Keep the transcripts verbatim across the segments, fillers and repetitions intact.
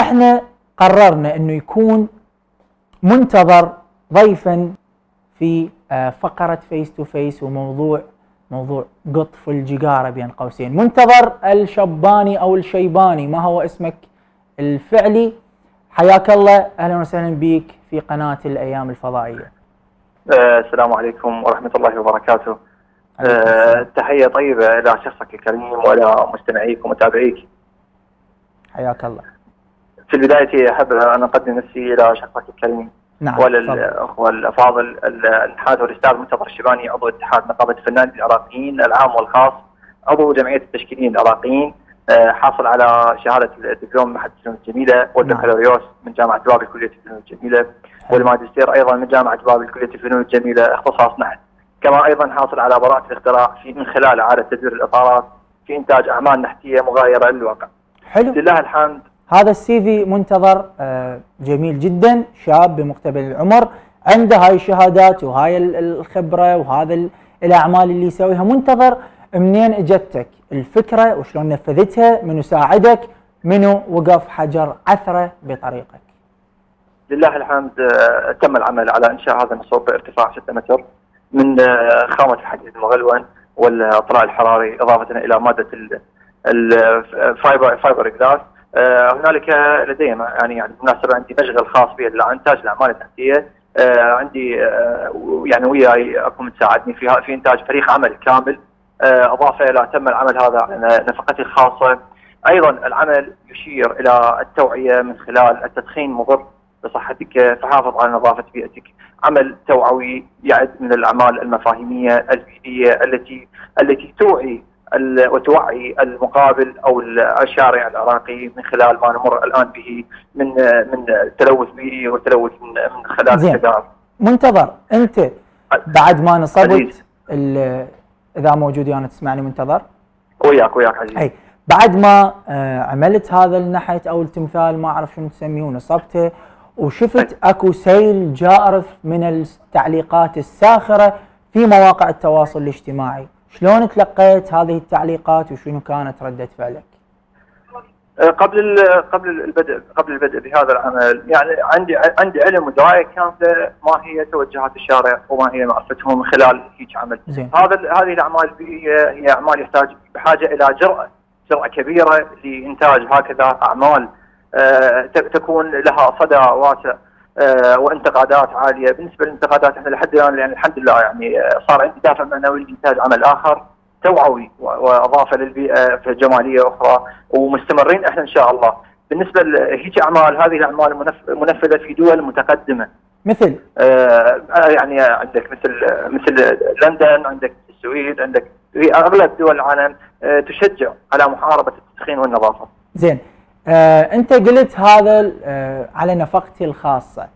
احنا قررنا انه يكون منتظر ضيفا في فقرة فيس تو فيس، وموضوع موضوع قطف الجكارة بين قوسين. منتظر الشباني او الشيباني، ما هو اسمك الفعلي؟ حياك الله، اهلا وسهلا بك في قناة الايام الفضائية. أه السلام عليكم ورحمة الله وبركاته. أه تحية طيبة الى شخصك الكريم والى مستمعيك ومتابعيك. حياك الله. في البداية أحب أن أقدم نفسي إلى شخصك الكريم. نعم. وللأخوة الأفاضل الحاج والأستاذ منتظر الشباني، عضو اتحاد نقابة الفنانين العراقيين العام والخاص، عضو جمعية التشكيليين العراقيين، حاصل على شهادة الدبلوم من معهد الفنون الجميلة والبكالوريوس من جامعة بابل كلية الفنون الجميلة، والماجستير أيضا من جامعة بابل كلية الفنون الجميلة اختصاص نحت، كما أيضا حاصل على براءة الاختراع في من خلال إعادة تدوير الإطارات في إنتاج أعمال نحتية مغايرة للواقع. حلو. لله الحمد. هذا السي في منتظر جميل جدا، شاب بمقتبل العمر، عنده هاي الشهادات وهاي الخبره وهذا الاعمال اللي يسويها. منتظر، منين اجتك الفكره وشلون نفذتها؟ منو ساعدك؟ منو وقف حجر عثره بطريقك؟ لله الحمد تم العمل على انشاء هذا النصب بارتفاع ستة متر من خامه الحديد المغلون والاطلاع الحراري، اضافه الى ماده الفايبر فايبر جلاس. آه هنالك لدينا يعني يعني بالمناسبه عندي مشغل خاص في انتاج الاعمال التحتيه. آه عندي آه يعني وياي اكو تساعدني في في انتاج فريق عمل كامل. آه اضافه الى تم العمل هذا على نفقتي الخاصه. ايضا العمل يشير الى التوعيه من خلال التدخين مضر بصحتك، فحافظ على نظافه بيئتك. عمل توعوي يعد من الاعمال المفاهيميه البيئيه التي التي توعي وتوعي المقابل او الشارع العراقي من خلال ما نمر الان به من من تلوث بيئي وتلوث من خلال السجائر. منتظر، انت بعد ما نصبت، اذا موجود يعني تسمعني منتظر؟ وياك وياك عزيزي. اي بعد ما عملت هذا النحت او التمثال، ما اعرف شنو تسميه، ونصبته، وشفت اكو سيل جارف من التعليقات الساخره في مواقع التواصل الاجتماعي، شلون تلقيت هذه التعليقات وشنو كانت ردة فعلك؟ قبل قبل البدء قبل البدء بهذا العمل، يعني عندي عندي علم ودرايه كامله ما هي توجهات الشارع وما هي معرفتهم من خلال هيك عمل. هذا هذه الاعمال البيئيه هي اعمال يحتاج بحاجه الى جرأه، جرأه كبيره لانتاج هكذا اعمال أه تكون لها صدى واسع آه وانتقادات عاليه. بالنسبه للانتقادات احنا لحد الان، لان الحمد لله يعني صار عندي دافع معنوي لانتاج عمل اخر توعوي واضافه للبيئه فجماليه اخرى، ومستمرين احنا ان شاء الله. بالنسبه لهيك اعمال، هذه الاعمال منفذه في دول متقدمه مثل آه يعني عندك مثل مثل لندن، عندك السويد، عندك في اغلب دول العالم آه تشجع على محاربه التدخين والنظافه. زين. آه، انت قلت هذا آه، على نفقتي الخاصه،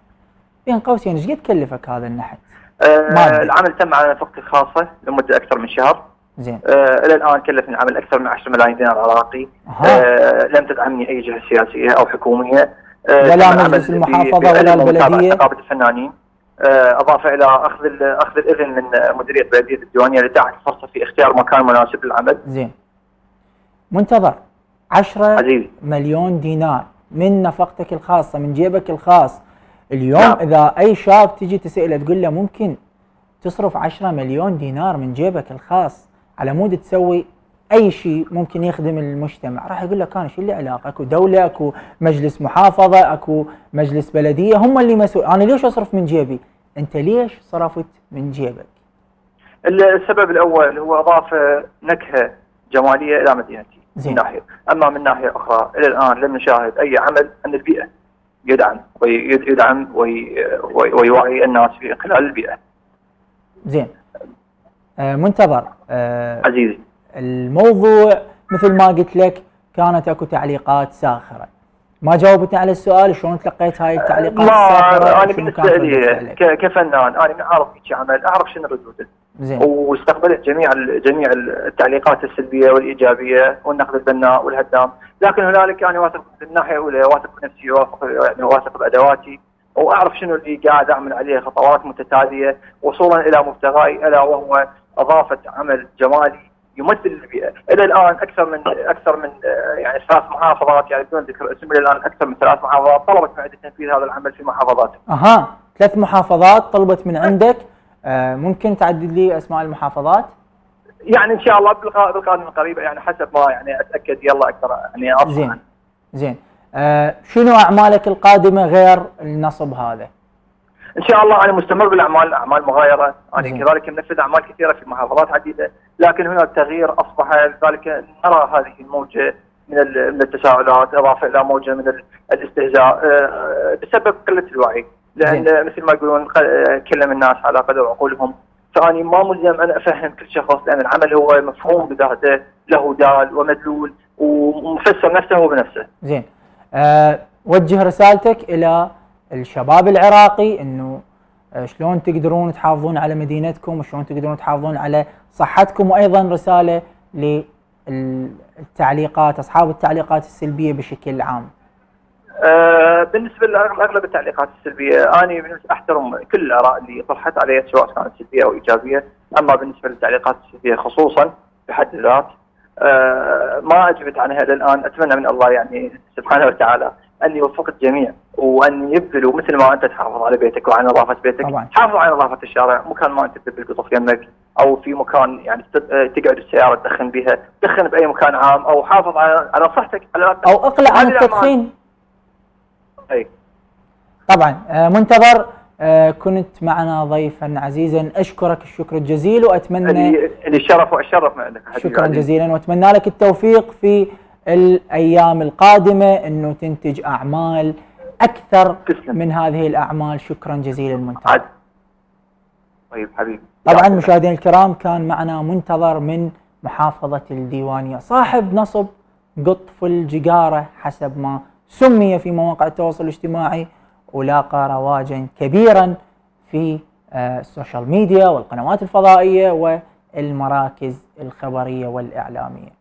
بين قوسين ايش قد كلفك هذا النحت؟ آه، العمل تم على نفقتي الخاصه لمده اكثر من شهر. زين. آه، الى الان كلفني العمل اكثر من عشرة ملايين دينار عراقي. آه، لم تدعمني اي جهه سياسيه او حكوميه، آه، ولا مجلس المحافظه ولا البلديه نقابه الفنانين. آه، اضافه الى اخذ اخذ الاذن من مديريه بلديه الديوانية لتعطي فرصه في اختيار مكان مناسب للعمل. زين. منتظر، عشرة مليون دينار من نفقتك الخاصة، من جيبك الخاص اليوم. نعم. إذا أي شاب تجي تسأله تقول له ممكن تصرف عشرة مليون دينار من جيبك الخاص على مود تسوي أي شيء ممكن يخدم المجتمع، راح يقول لك أنا شو اللي علاقة؟ أكو دولة، أكو مجلس محافظة، أكو مجلس بلدية، هم اللي مسؤول، أنا ليش أصرف من جيبي؟ أنت ليش صرفت من جيبك؟ السبب الأول هو أضافة نكهة جمالية إلى مدينتي. زين. من ناحيه، اما من ناحيه اخرى الى الان لم نشاهد اي عمل عن البيئه يدعم ويدعم ويوعي الناس في خلال البيئه. زين. آه منتظر آه عزيزي، الموضوع مثل ما قلت لك كانت اكو تعليقات ساخره، ما جاوبتني على السؤال شلون تلقيت هاي التعليقات الساخره؟ انا بالنسبه لي كفنان انا من اعرف هيك عمل اعرف شنو ردوده. زين. واستقبلت جميع جميع التعليقات السلبيه والايجابيه والنقد البناء والهدام، لكن هنالك انا واثق من الناحيه الاولى، واثق بنفسي، واثق يعني واثق بادواتي، واعرف شنو اللي قاعد اعمل عليه خطوات متتاليه وصولا الى مبتغاي، الا وهو اضافه عمل جمالي يمثل البيئه، الى الان اكثر من اكثر من يعني ثلاث محافظات، يعني بدون ذكر اسم، الى الان اكثر من ثلاث محافظات طلبت من عندك تنفيذ هذا العمل في محافظاتهم. اها، ثلاث محافظات طلبت من عندك، آه ممكن تعدد لي اسماء المحافظات؟ يعني ان شاء الله بالقادم القريب، يعني حسب ما يعني اتاكد يلا اكثر يعني أطلع. زين زين، آه شنو اعمالك القادمه غير النصب هذا؟ ان شاء الله انا مستمر بالاعمال، اعمال مغايره، انا يعني كذلك منفذ اعمال كثيره في محافظات عديده، لكن هناك تغيير اصبح لذلك نرى هذه الموجه من من التساؤلات اضافه الى موجه من الاستهزاء بسبب قله الوعي، لان زين. مثل ما يقولون كلم الناس على قدر عقولهم، فاني ما ملزم ان افهم كل شخص، لان العمل هو مفهوم بذاته، له دال ومدلول ومفسر نفسه بنفسه. زين، أه وجه رسالتك الى الشباب العراقي انه شلون تقدرون تحافظون على مدينتكم وشلون تقدرون تحافظون على صحتكم، وايضا رساله للتعليقات، اصحاب التعليقات السلبيه بشكل عام. أه بالنسبه لاغلب التعليقات السلبيه، انا احترم كل الاراء اللي طرحت علي سواء كانت سلبيه او ايجابيه، اما بالنسبه للتعليقات السلبيه خصوصا بحد ذات أه ما اجبت عنها الى الان، اتمنى من الله يعني سبحانه وتعالى ان يوفق الجميع وان يبذلوا مثل ما انت تحافظ على بيتك وعلى نظافه بيتك، حافظ على نظافه الشارع، مكان ما انت تدب القطف يمك او في مكان يعني تقعد السياره تدخن بها، دخن باي مكان عام، او حافظ على على صحتك على او اقلع عن التدخين. اي طبعا. منتظر، كنت معنا ضيفا عزيزا، اشكرك الشكر الجزيل واتمنى لي شرف واشرف معك. شكرا جزيلا، واتمنى لك التوفيق في الأيام القادمة أنه تنتج أعمال أكثر تسلم. من هذه الأعمال. شكرا جزيلا منتظر. طيب حبيبي. طبعا مشاهدينا الكرام، كان معنا منتظر من محافظة الديوانية، صاحب نصب قطف الجكارة حسب ما سمي في مواقع التواصل الاجتماعي، ولاقى رواجا كبيرا في السوشيال ميديا والقنوات الفضائية والمراكز الخبرية والإعلامية.